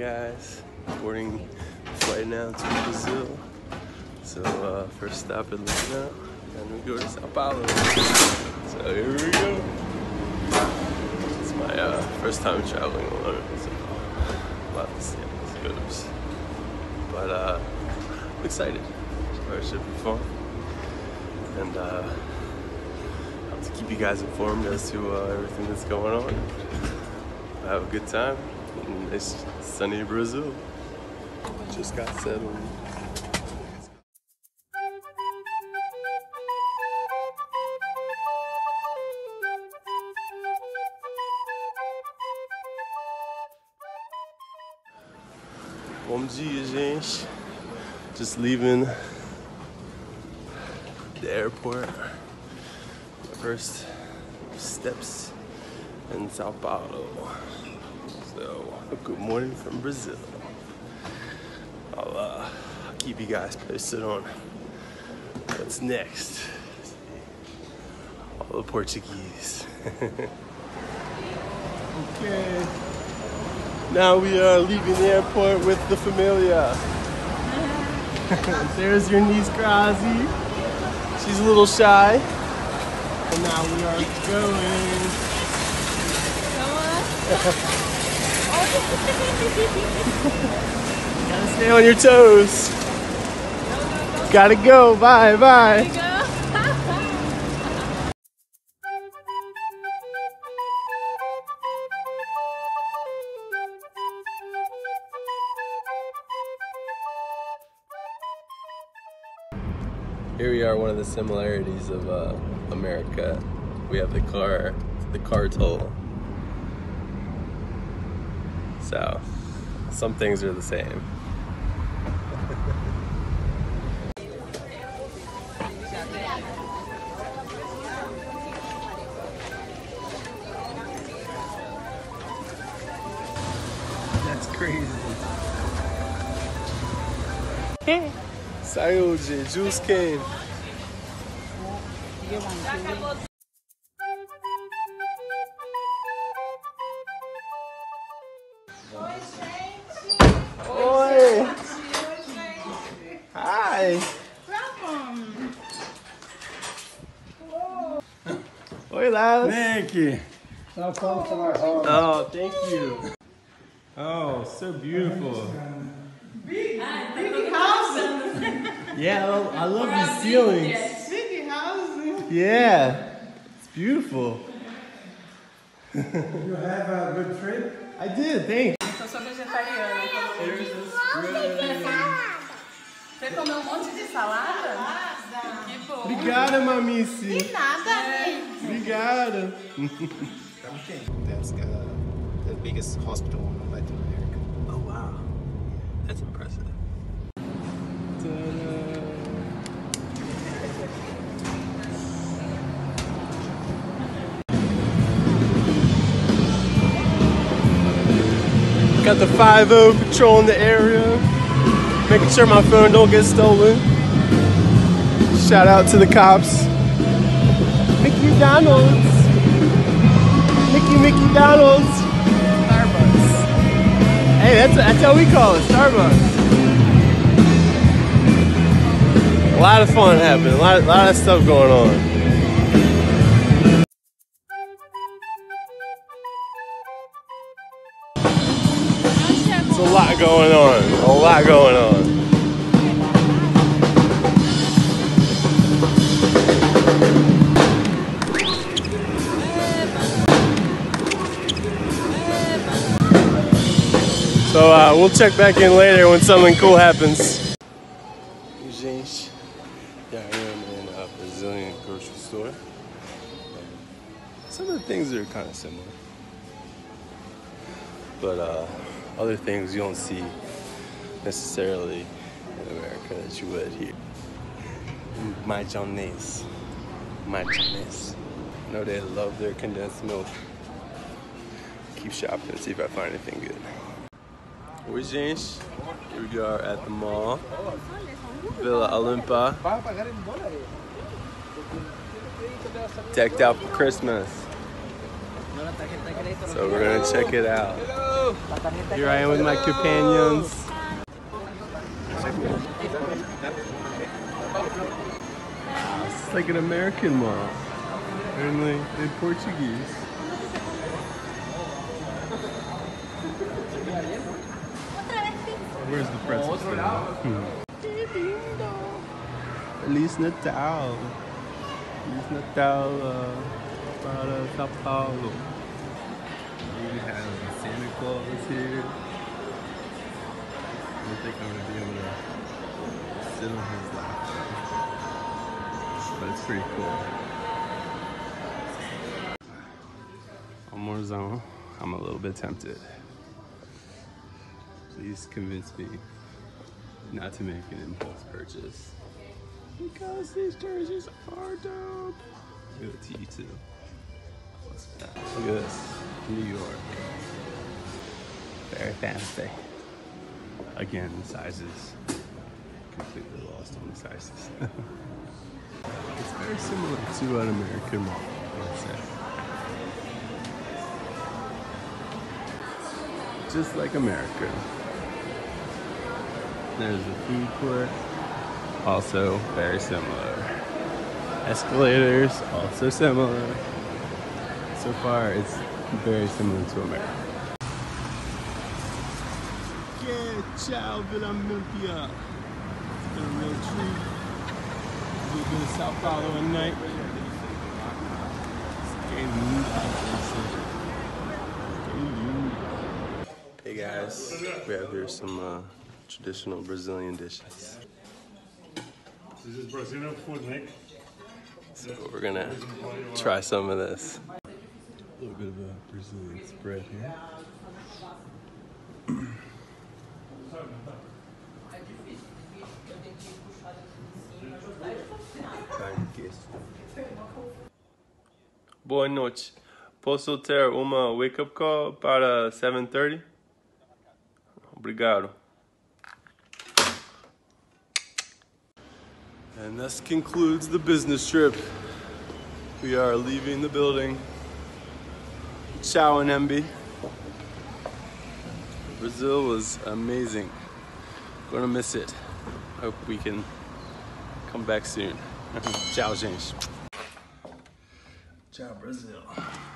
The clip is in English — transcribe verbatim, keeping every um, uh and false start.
guys, boarding flight now to Brazil. So uh, first stop in Lisbon, and we go to Sao Paulo. So here we go. It's my uh, first time traveling alone, so a lot of stamps. But uh, I'm excited. So it should be fun, and uh, I'll have to keep you guys informed as to uh, everything that's going on. Have a good time in nice sunny Brazil. Just got settled. Bom dia, gente. Just leaving the airport. My first steps in Sao Paulo. So, good morning from Brazil. I'll, uh, I'll keep you guys posted on what's next. All the Portuguese. Okay. Now we are leaving the airport with the familia. There's your niece Grazi. She's a little shy. And now we are going. Gotta stay on your toes. Go, go, go. Gotta go. Bye, bye. Go. Here we are. One of the similarities of uh, America. We have the car, the car toll. So, some things are the same. That's crazy. Saúde, juice cane. Thank you. Oh, thank you. Oh, so beautiful. Big, uh, big houses. Yeah, I love these ceilings. Big houses. Yeah, it's beautiful. Did you have a good trip? I did, thanks. Eu sou vegetariana. Você comeu um monte de salada? Que bom. Obrigada, mamice. De nada. Obrigado. That's uh, the biggest hospital in Latin America. Oh wow, that's impressive. Got the five oh patrolling the area, making sure my phone don't get stolen. Shout out to the cops. Mickey Donald's. Mickey Mickey Donald's. Starbucks. Hey, that's that's how we call it, Starbucks. A lot of fun happening, a lot, a lot of stuff going on. There's a lot going on, a lot going on. So uh, we'll check back in later when something cool happens. Gente, yeah, I am in a Brazilian grocery store. Some of the things are kind of similar, but uh, other things you don't see necessarily in America that you would here. Mayonnaise, mayonnaise. I know they love their condensed milk. Keep shopping and see if I find anything good. Oi, gente. Here we are at the mall, Villa Olimpa. Decked out for Christmas. So we're gonna check it out. Woo. Here I am with my companions. It's like an American mall, only in Portuguese. Where's the pretzels? Feliz Natal. Feliz Natal para São Paulo. We have Santa Claus here. I don't think I'm going to be able to sit on his lap. But it's pretty cool. One more zone. I'm a little bit tempted. Please convince me not to make an impulse purchase, because these jerseys are dope. Go to you too. What's that? Look at this. New York. Very fancy. Again, the sizes. Completely lost on the sizes. It's very similar to an American mall, I would say. Just like America. There's the food court. Also very similar. Escalators, also similar. So far, it's very similar to America. Yeah, ciao, Villa Olimpa. It's been a real treat. We've been to Sao Paulo at night. Hey guys, we have here some uh, traditional Brazilian dishes. This is Brazilian food, Nick. So we're gonna try some of this. A little bit of a Brazilian spread here. Boa noite. Posso ter uma wake-up call para seven thirty? Obrigado. And this concludes the business trip. We are leaving the building. Ciao, N M B. Brazil was amazing. Gonna miss it. Hope we can come back soon. Ciao, gente. Ciao, Brazil.